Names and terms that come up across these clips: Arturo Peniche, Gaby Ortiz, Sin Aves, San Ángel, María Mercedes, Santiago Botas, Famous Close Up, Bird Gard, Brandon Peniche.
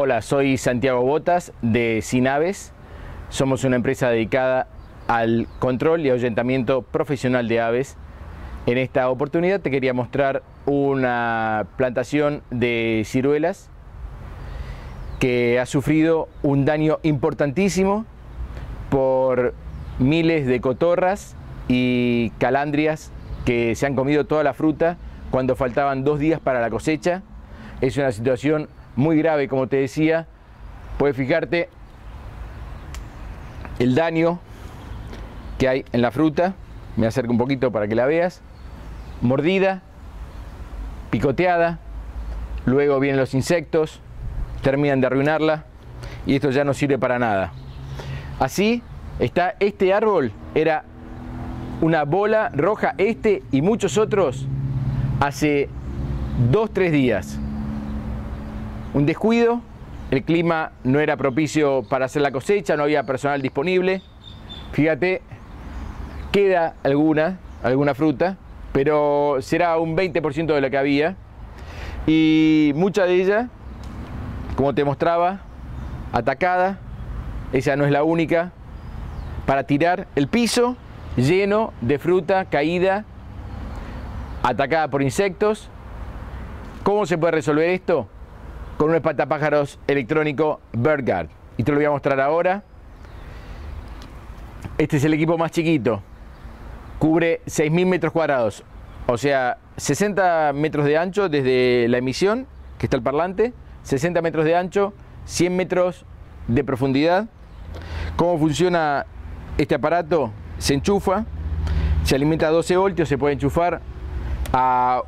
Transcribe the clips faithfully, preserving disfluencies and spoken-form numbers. Hola, soy Santiago Botas de Sin Aves. Somos una empresa dedicada al control y ahuyentamiento profesional de aves. En esta oportunidad te quería mostrar una plantación de ciruelas que ha sufrido un daño importantísimo por miles de cotorras y calandrias que se han comido toda la fruta cuando faltaban dos días para la cosecha. Es una situación muy grave, como te decía. Puedes fijarte el daño que hay en la fruta. Me acerco un poquito para que la veas. Mordida, picoteada, luego vienen los insectos, terminan de arruinarla y esto ya no sirve para nada. Así está este árbol, era una bola roja, este y muchos otros, hace dos tres días. Un descuido, el clima no era propicio para hacer la cosecha, no había personal disponible. Fíjate, queda alguna, alguna fruta, pero será un veinte por ciento de lo que había. Y mucha de ella, como te mostraba, atacada. Esa no es la única. Para tirar, el piso lleno de fruta caída, atacada por insectos. ¿Cómo se puede resolver esto? Con un espantapájaros electrónico Bird Gard. Y te lo voy a mostrar ahora. Este es el equipo más chiquito. Cubre seis mil metros cuadrados. O sea, sesenta metros de ancho desde la emisión, que está el parlante. sesenta metros de ancho, cien metros de profundidad. ¿Cómo funciona este aparato? Se enchufa, se alimenta a doce voltios, se puede enchufar a...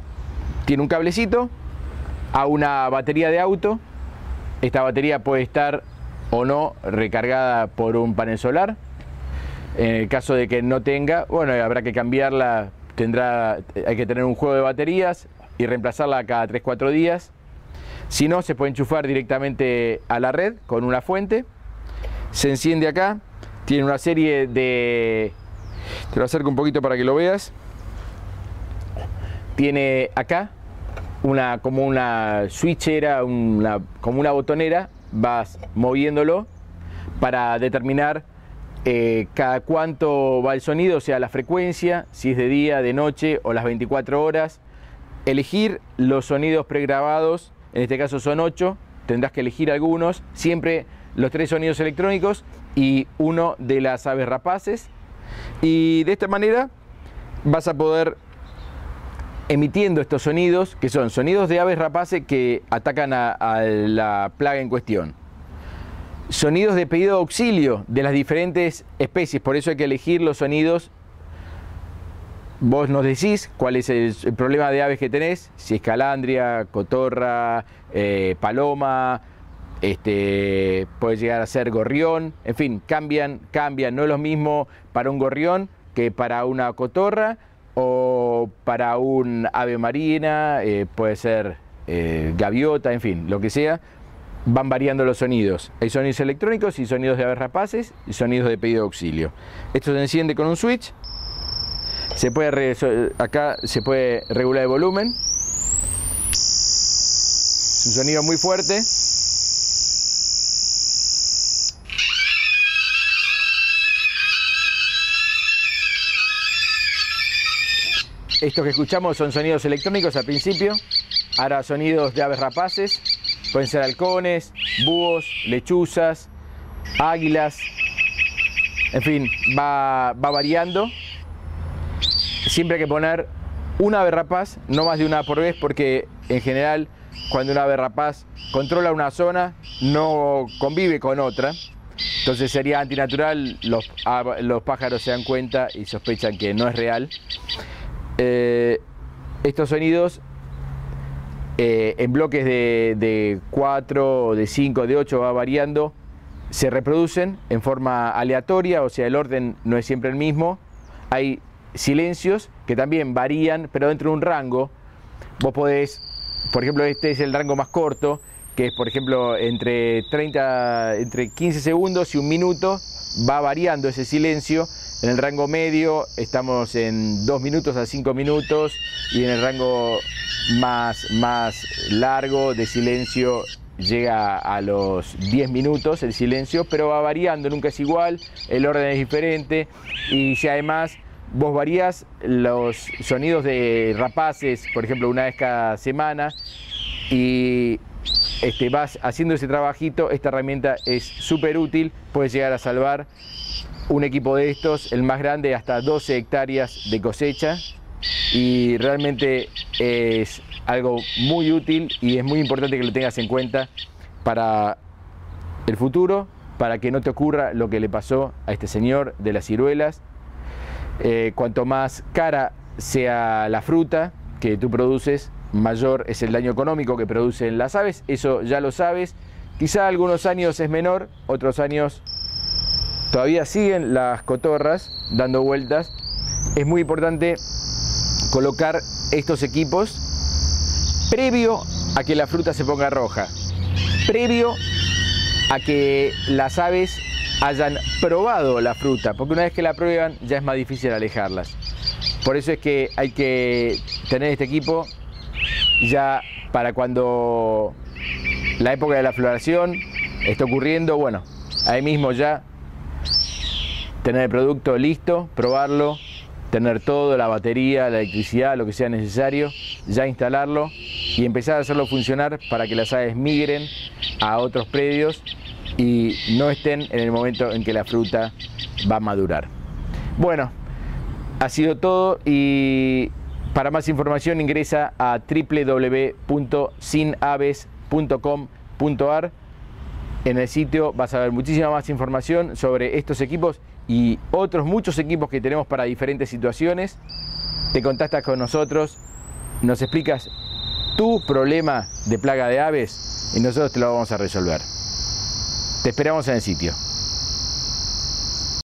tiene un cablecito a una batería de auto. Esta batería puede estar o no recargada por un panel solar. En el caso de que no tenga, bueno, habrá que cambiarla, tendrá, hay que tener un juego de baterías y reemplazarla cada tres cuatro días. Si no, se puede enchufar directamente a la red con una fuente. Se enciende acá. Tiene una serie de... Te lo acerco un poquito para que lo veas. Tiene acá una, como una switchera, una, como una botonera. Vas moviéndolo para determinar eh, cada cuánto va el sonido, o sea, la frecuencia, si es de día, de noche o las veinticuatro horas. Elegir los sonidos pregrabados. En este caso son ocho, tendrás que elegir algunos, siempre los tres sonidos electrónicos y uno de las aves rapaces. Y de esta manera vas a poder, emitiendo estos sonidos, que son sonidos de aves rapaces que atacan a, a la plaga en cuestión. Sonidos de pedido de auxilio de las diferentes especies, por eso hay que elegir los sonidos. Vos nos decís cuál es el, el problema de aves que tenés, si es calandria, cotorra, eh, paloma, este, puede llegar a ser gorrión, en fin, cambian, cambian, no es lo mismo para un gorrión que para una cotorra o para un ave marina, eh, puede ser eh, gaviota, en fin, lo que sea, van variando los sonidos. Hay sonidos electrónicos y sonidos de aves rapaces y sonidos de pedido de auxilio. Esto se enciende con un switch. Se puede re, acá se puede regular el volumen. Es un sonido muy fuerte. Estos que escuchamos son sonidos electrónicos al principio. Ahora sonidos de aves rapaces. Pueden ser halcones, búhos, lechuzas, águilas. En fin, va, va variando. Siempre hay que poner una ave rapaz, no más de una por vez, porque en general cuando una ave rapaz controla una zona no convive con otra. Entonces sería antinatural, los, los pájaros se dan cuenta y sospechan que no es real. Eh, estos sonidos eh, en bloques de cuatro, de cinco, de ocho va variando, se reproducen en forma aleatoria, o sea el orden no es siempre el mismo. Hay silencios que también varían, pero dentro de un rango. Vos podés, por ejemplo, este es el rango más corto, que es por ejemplo entre treinta, entre quince segundos y un minuto, va variando ese silencio. En el rango medio estamos en dos minutos a cinco minutos, y en el rango más, más largo de silencio llega a los diez minutos el silencio, pero va variando, nunca es igual, el orden es diferente, y si además vos varías los sonidos de rapaces, por ejemplo, una vez cada semana, y este, vas haciendo ese trabajito, esta herramienta es súper útil, puedes llegar a salvar un equipo de estos, el más grande, hasta doce hectáreas de cosecha, y realmente es algo muy útil y es muy importante que lo tengas en cuenta para el futuro, para que no te ocurra lo que le pasó a este señor de las ciruelas. Eh, cuanto más cara sea la fruta que tú produces, mayor es el daño económico que producen las aves, eso ya lo sabes. Quizá algunos años es menor, otros años todavía siguen las cotorras dando vueltas. Es muy importante colocar estos equipos previo a que la fruta se ponga roja, previo a que las aves hayan probado la fruta, porque una vez que la prueban ya es más difícil alejarlas. Por eso es que hay que tener este equipo ya para cuando la época de la floración está ocurriendo, bueno, ahí mismo ya tener el producto listo, probarlo, tener todo, la batería, la electricidad, lo que sea necesario, ya instalarlo y empezar a hacerlo funcionar para que las aves migren a otros predios y no estén en el momento en que la fruta va a madurar. Bueno, ha sido todo y para más información ingresa a doble u doble u doble u punto sinaves punto com punto a r. En el sitio vas a ver muchísima más información sobre estos equipos y otros muchos equipos que tenemos para diferentes situaciones. Te contactas con nosotros, nos explicas tu problema de plaga de aves y nosotros te lo vamos a resolver. Te esperamos en el sitio.